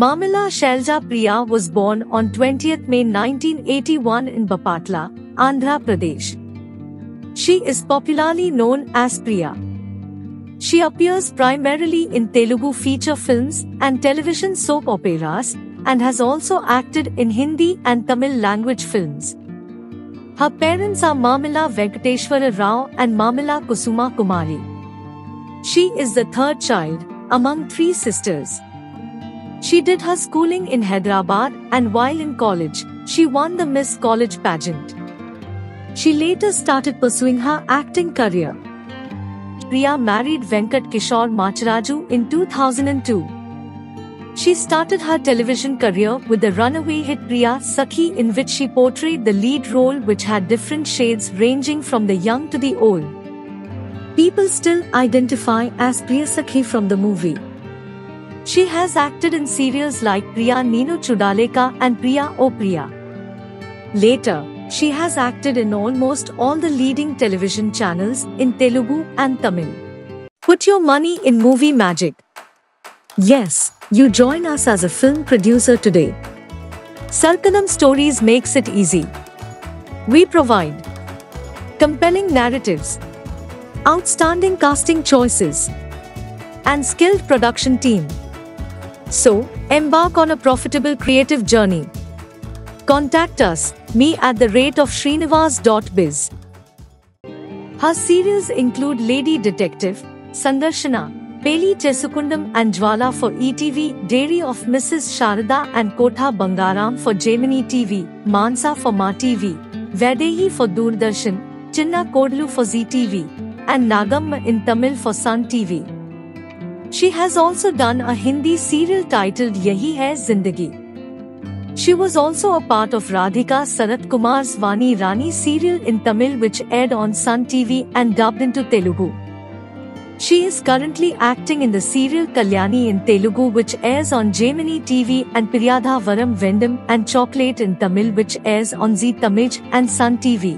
Mamilla Shailaja Priya was born on 20th May 1981 in Bapatla, Andhra Pradesh. She is popularly known as Priya. She appears primarily in Telugu feature films and television soap operas, and has also acted in Hindi and Tamil language films. Her parents are Mamilla Venkateswar Rao and Mamilla Kusuma Kumari. She is the third child, among three sisters. She did her schooling in Hyderabad, and while in college, she won the Miss College pageant. She later started pursuing her acting career. Priya married Venkat Kishore Machiraju in 2002. She started her television career with the runaway hit Priya Sakhi, in which she portrayed the lead role, which had different shades ranging from the young to the old. People still identify as Priya Sakhi from the movie. She has acted in serials like Priya Nino Chudaleka and Priya O Priya. Later, she has acted in almost all the leading television channels in Telugu and Tamil. Put your money in movie magic. Yes, you join us as a film producer today. Salkanam Stories makes it easy. We provide compelling narratives, outstanding casting choices, and skilled production team. So, embark on a profitable creative journey. Contact us, me @Srinivas.biz. Her serials include Lady Detective, Sandarshana, Peli Chesukundam and Jwala for ETV, Dairy of Mrs. Sharada and Kotha Bangaram for Gemini TV, Mansa for Ma TV, Vaidehi for Doordarshan, Chinna Kodlu for ZTV, and Nagamma in Tamil for Sun TV. She has also done a Hindi serial titled Yehi Hai Zindagi. She was also a part of Radhika Sarath Kumar's Vani Rani serial in Tamil, which aired on Sun TV and dubbed into Telugu. She is currently acting in the serial Kalyani in Telugu, which airs on Gemini TV, and Piriyadha Varam Vendam and Chocolate in Tamil, which airs on Zee Tamil and Sun TV.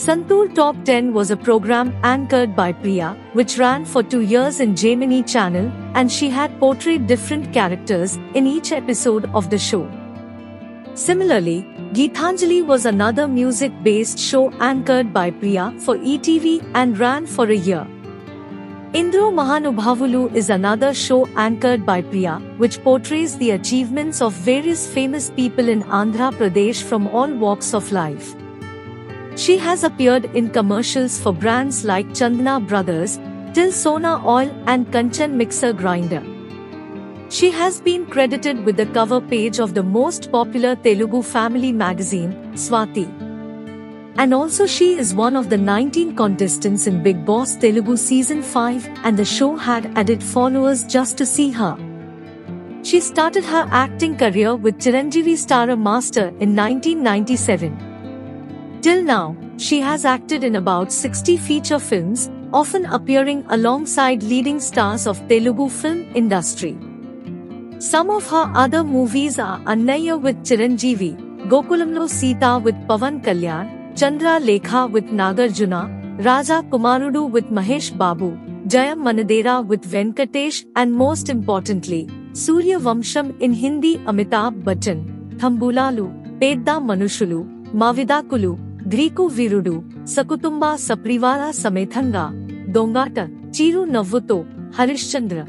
Santoor Top 10 was a program anchored by Priya, which ran for 2 years in Gemini channel, and she had portrayed different characters in each episode of the show. Similarly, Geethanjali was another music-based show anchored by Priya for ETV and ran for a year. Endaro Mahanubhavulu is another show anchored by Priya, which portrays the achievements of various famous people in Andhra Pradesh from all walks of life. She has appeared in commercials for brands like Chandana Brothers, Till Sona Oil and Kanchan Mixer Grinder. She has been credited with the cover page of the most popular Telugu family magazine, Swathi. And also she is one of the 19 contestants in Big Boss Telugu Season 5, and the show had added followers just to see her. She started her acting career with Chiranjeevi Star Master in 1997. Till now, she has acted in about 60 feature films, often appearing alongside leading stars of Telugu film industry. Some of her other movies are Annaya with Chiranjeevi, Gokulamlo Sita with Pavan Kalyan, Chandra Lekha with Nagarjuna, Raja Kumarudu with Mahesh Babu, Jaya Manadera with Venkatesh, and most importantly, Surya Vamsham in Hindi Amitabh Bachchan, Thambulalu, Pedda Manushulu, Mavidakulu, Dhriku Virudu, Sakutumba Saprivara Samethanga, Dongata, Chiru Navvuto, Harishchandra,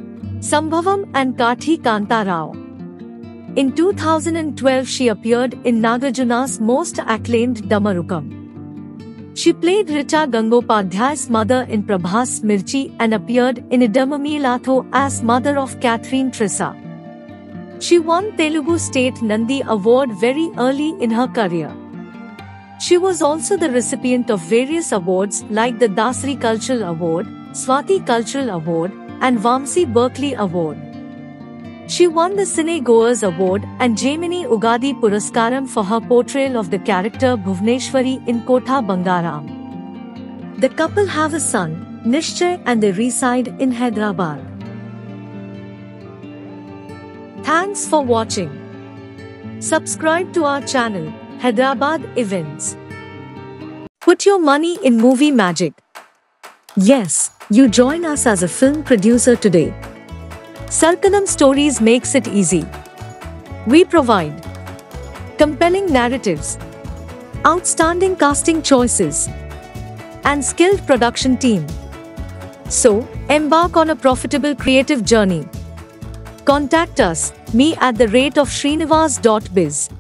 Sambhavam and Kathi Kanta Rao. In 2012 she appeared in Nagarjuna's most acclaimed Damarukam. She played Richa Gangopadhyay's mother in Prabhas Mirchi and appeared in Idamamilatho as mother of Catherine Trissa. She won Telugu State Nandi Award very early in her career. She was also the recipient of various awards like the Dasri Cultural Award, Swathi Cultural Award, and Vamsi Berkeley Award. She won the Cinegoers Award and Gemini Ugadi Puraskaram for her portrayal of the character Bhuvneshwari in Kotha Bangaram. The couple have a son, Nishchay, and they reside in Hyderabad. Thanks for watching. Subscribe to our channel, Hyderabad Events. Put your money in movie magic. Yes, you join us as a film producer today. Salkanam Stories makes it easy. We provide compelling narratives, outstanding casting choices, and skilled production team. So, embark on a profitable creative journey. Contact us, me at the rate of Srinivas.biz.